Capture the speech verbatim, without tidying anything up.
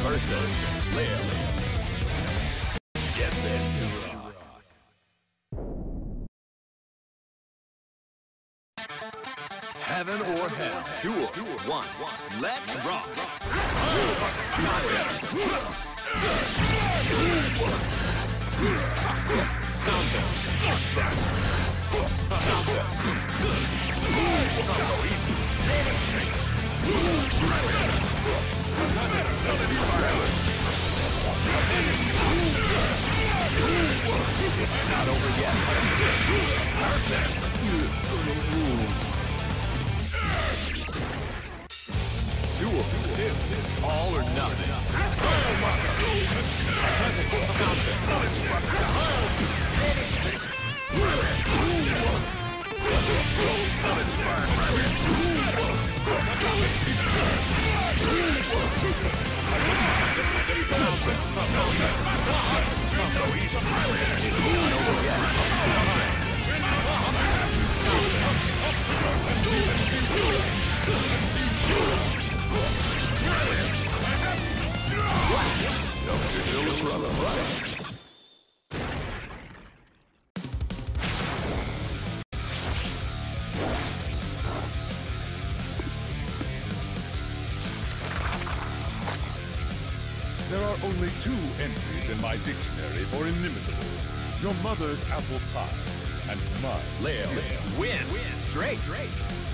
versus Slayer. Get them to rock. Heaven or hell. Duel. One. Let's rock. It's not over yet. Duel. All or nothing. There are only two entries in my dictionary for inimitable. Your mother's apple pie and my Slayer. Win. Win. Drake. Drake.